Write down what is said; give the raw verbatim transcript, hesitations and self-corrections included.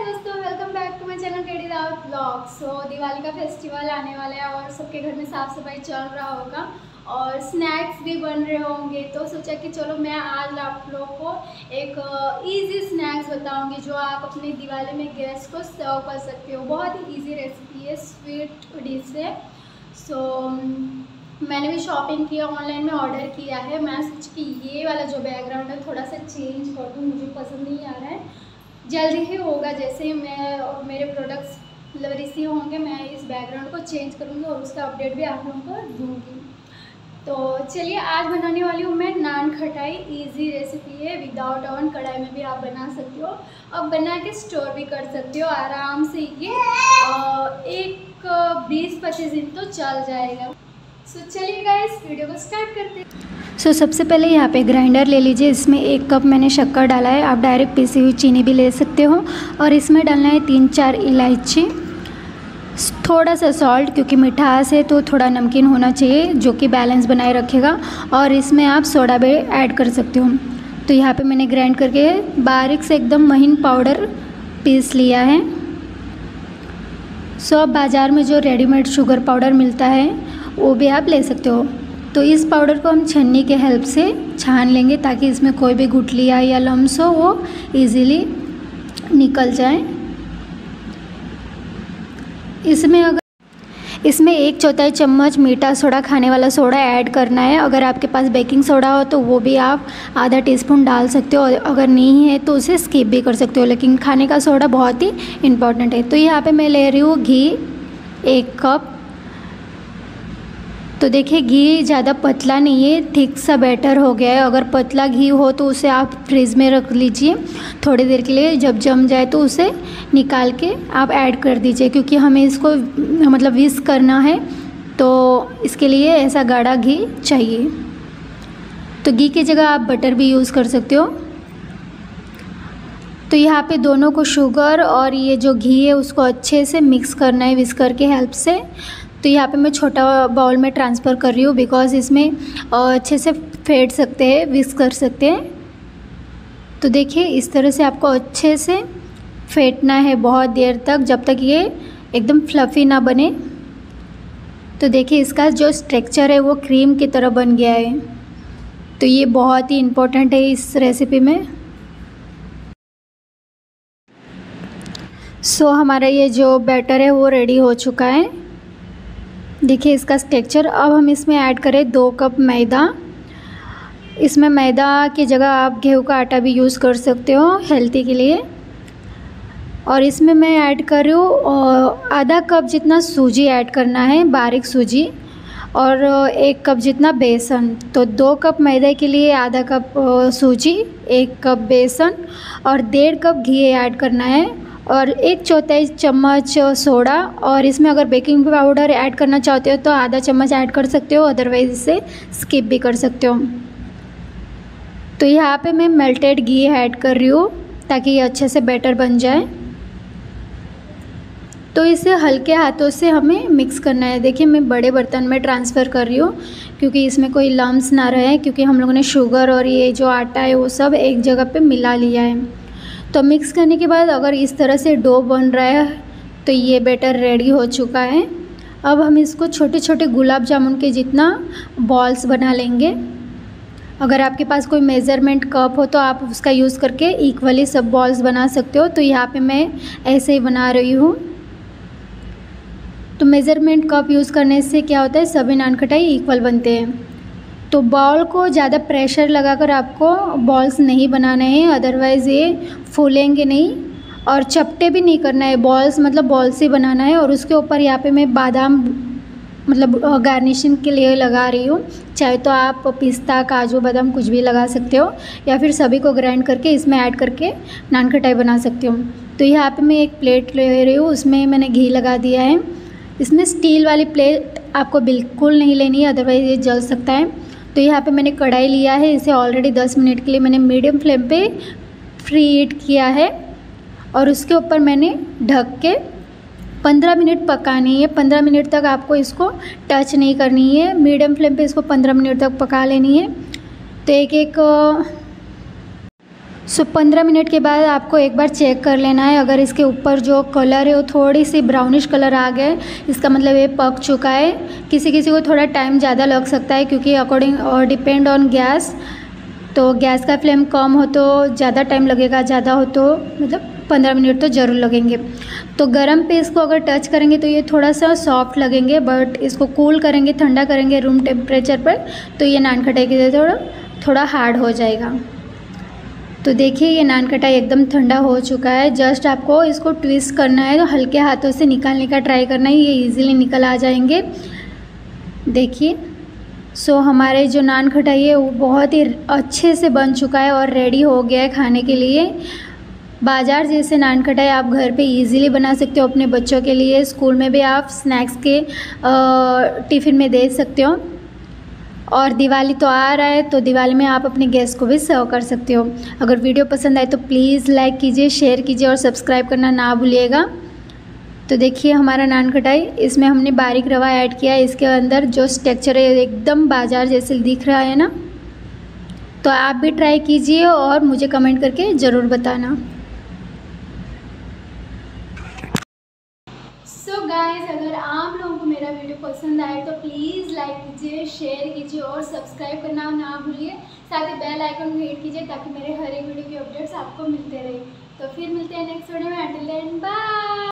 दोस्तों, welcome back to my channel KD Dawat vlogs. So Diwali का festival आने वाला है और सबके घर में साफ सफाई चल रहा होगा और स्नैक्स भी बन रहे होंगे, तो सोचा कि चलो मैं आज आप लोगों को एक इजी स्नैक्स बताऊंगी जो आप अपनी दिवाली में गेस्ट को सर्व कर सकते हो। बहुत ही ईजी रेसिपी है, स्वीट डिश है। सो मैंने भी शॉपिंग किया, ऑनलाइन में ऑर्डर किया है। मैं सोची कि ये वाला जो बैकग्राउंड है थोड़ा सा चेंज कर दूँ, मुझे पसंद नहीं आ रहा है। जल्दी ही होगा, जैसे मैं और मेरे प्रोडक्ट्स मतलब रिसीव होंगे मैं इस बैकग्राउंड को चेंज करूँगी और उसका अपडेट भी आप लोगों को दूँगी। तो चलिए, आज बनाने वाली हूँ मैं नान खटाई। इजी रेसिपी है, विदाउट ओवन कढ़ाई में भी आप बना सकते हो और बना के स्टोर भी कर सकते हो आराम से। ये एक बीस पच्चीस दिन तो चल जाएगा। सो चलिए गाइस, वीडियो को स्टार्ट करते हैं। सो so, सबसे पहले यहाँ पे ग्राइंडर ले लीजिए। इसमें एक कप मैंने शक्कर डाला है, आप डायरेक्ट पीसी हुई चीनी भी ले सकते हो। और इसमें डालना है तीन चार इलायची, थोड़ा सा सॉल्ट, क्योंकि मिठास है तो थोड़ा नमकीन होना चाहिए जो कि बैलेंस बनाए रखेगा। और इसमें आप सोडा भी ऐड कर सकते हो। तो यहाँ पे मैंने ग्राइंड करके बारीक से एकदम महीन पाउडर पीस लिया है। सो so, बाज़ार में जो रेडीमेड शुगर पाउडर मिलता है वो भी आप ले सकते हो। तो इस पाउडर को हम छन्नी के हेल्प से छान लेंगे ताकि इसमें कोई भी गुठलियाँ या लम्स हो वो इजीली निकल जाए। इसमें अगर इसमें एक चौथाई चम्मच मीठा सोडा, खाने वाला सोडा ऐड करना है। अगर आपके पास बेकिंग सोडा हो तो वो भी आप आधा टीस्पून डाल सकते हो, अगर नहीं है तो उसे स्किप भी कर सकते हो, लेकिन खाने का सोडा बहुत ही इम्पॉर्टेंट है। तो यहाँ पर मैं ले रही हूँ घी एक कप। तो देखिए, घी ज़्यादा पतला नहीं है, ठीक सा बैटर हो गया है। अगर पतला घी हो तो उसे आप फ्रिज में रख लीजिए थोड़ी देर के लिए, जब जम जाए तो उसे निकाल के आप ऐड कर दीजिए, क्योंकि हमें इसको मतलब व्हिस्क करना है तो इसके लिए ऐसा गाढ़ा घी चाहिए। तो घी की जगह आप बटर भी यूज़ कर सकते हो। तो यहाँ पे दोनों को शुगर और ये जो घी है उसको अच्छे से मिक्स करना है व्हिस्कर के हेल्प से। तो यहाँ पे मैं छोटा बाउल में ट्रांसफ़र कर रही हूँ, बिकॉज़ इसमें अच्छे से फेंट सकते हैं, विस्क कर सकते हैं। तो देखिए, इस तरह से आपको अच्छे से फेंटना है बहुत देर तक, जब तक ये एकदम फ्लफ़ी ना बने। तो देखिए, इसका जो स्ट्रक्चर है वो क्रीम की तरह बन गया है। तो ये बहुत ही इम्पोर्टेंट है इस रेसिपी में। सो so, हमारा ये जो बैटर है वो रेडी हो चुका है। देखिए इसका स्ट्रक्चर। अब हम इसमें ऐड करें दो कप मैदा। इसमें मैदा की जगह आप गेहूं का आटा भी यूज़ कर सकते हो हेल्थी के लिए। और इसमें मैं ऐड कर रही हूँ आधा कप जितना सूजी ऐड करना है, बारीक सूजी, और एक कप जितना बेसन। तो दो कप मैदा के लिए आधा कप सूजी, एक कप बेसन और डेढ़ कप घी ऐड करना है, और एक चौथाई चम्मच सोडा। और इसमें अगर बेकिंग पाउडर ऐड करना चाहते हो तो आधा चम्मच ऐड कर सकते हो, अदरवाइज इसे स्किप भी कर सकते हो। तो यहाँ पे मैं मेल्टेड घी ऐड कर रही हूँ ताकि ये अच्छे से बैटर बन जाए। तो इसे हल्के हाथों से हमें मिक्स करना है। देखिए, मैं बड़े बर्तन में ट्रांसफ़र कर रही हूँ क्योंकि इसमें कोई लम्स ना रहे, क्योंकि हम लोगों ने शुगर और ये जो आटा है वो सब एक जगह पर मिला लिया है। तो मिक्स करने के बाद अगर इस तरह से डो बन रहा है तो ये बैटर रेडी हो चुका है। अब हम इसको छोटे छोटे गुलाब जामुन के जितना बॉल्स बना लेंगे। अगर आपके पास कोई मेज़रमेंट कप हो तो आप उसका यूज़ करके इक्वली सब बॉल्स बना सकते हो। तो यहाँ पे मैं ऐसे ही बना रही हूँ। तो मेज़रमेंट कप यूज़ करने से क्या होता है, सभी नानखटाई इक्वल बनते हैं। तो बॉल को ज़्यादा प्रेशर लगाकर आपको बॉल्स नहीं बनाने हैं, अदरवाइज़ ये फूलेंगे नहीं। और चपटे भी नहीं करना है, बॉल्स मतलब बॉल्स ही बनाना है। और उसके ऊपर यहाँ पे मैं बादाम मतलब गार्निशिंग के लिए लगा रही हूँ। चाहे तो आप पिस्ता, काजू, बादाम कुछ भी लगा सकते हो, या फिर सभी को ग्राइंड करके इसमें ऐड करके नानखटाई बना सकते हो। तो यहाँ पर मैं एक प्लेट ले रही हूँ, उसमें मैंने घी लगा दिया है। इसमें स्टील वाली प्लेट आपको बिल्कुल नहीं लेनी है, अदरवाइज़ ये जल सकता है। तो यहाँ पे मैंने कढ़ाई लिया है, इसे ऑलरेडी दस मिनट के लिए मैंने मीडियम फ्लेम पे प्री हीट किया है। और उसके ऊपर मैंने ढक के पंद्रह मिनट पकानी है। पंद्रह मिनट तक आपको इसको टच नहीं करनी है, मीडियम फ्लेम पे इसको पंद्रह मिनट तक पका लेनी है। तो एक एक सो पंद्रह मिनट के बाद आपको एक बार चेक कर लेना है। अगर इसके ऊपर जो कलर है वो थोड़ी सी ब्राउनिश कलर आ गए, इसका मतलब ये पक चुका है। किसी किसी को थोड़ा टाइम ज़्यादा लग सकता है क्योंकि अकॉर्डिंग और डिपेंड ऑन गैस, तो गैस का फ्लेम कम हो तो ज़्यादा टाइम लगेगा, ज़्यादा हो तो मतलब पंद्रह मिनट तो ज़रूर लगेंगे। तो गर्म पे इसको अगर टच करेंगे तो ये थोड़ा सा सॉफ्ट लगेंगे, बट इसको कूल करेंगे, ठंडा करेंगे रूम टेम्परेचर पर तो ये नानखटाई की तरह थोड़ा थोड़ा हार्ड हो जाएगा। तो देखिए ये नानखटाई एकदम ठंडा हो चुका है। जस्ट आपको इसको ट्विस्ट करना है, तो हल्के हाथों से निकालने का ट्राई करना है, ये इजीली निकल आ जाएंगे। देखिए सो हमारे जो नानखटाई है वो बहुत ही अच्छे से बन चुका है और रेडी हो गया है खाने के लिए। बाज़ार जैसे नानखटाई आप घर पे इजीली बना सकते हो अपने बच्चों के लिए, स्कूल में भी आप स्नैक्स के टिफ़िन में दे सकते हो, और दिवाली तो आ रहा है तो दिवाली में आप अपने गेस्ट को भी सर्व कर सकते हो। अगर वीडियो पसंद आए तो प्लीज़ लाइक कीजिए, शेयर कीजिए और सब्सक्राइब करना ना भूलिएगा। तो देखिए हमारा नानखटाई, इसमें हमने बारीक रवा ऐड किया है, इसके अंदर जो स्ट्रक्चर है एकदम बाजार जैसे दिख रहा है ना। तो आप भी ट्राई कीजिए और मुझे कमेंट करके ज़रूर बताना। सो गाइस, अगर आप लोगों को मेरा वीडियो पसंद आए तो प्लीज़ लाइक कीजिए, शेयर कीजिए और सब्सक्राइब करना ना भूलिए। साथ ही बेल आइकन को हिट कीजिए ताकि मेरे हर एक वीडियो के अपडेट्स आपको मिलते रहे। तो फिर मिलते हैं नेक्स्ट वीडियो में। Until then bye.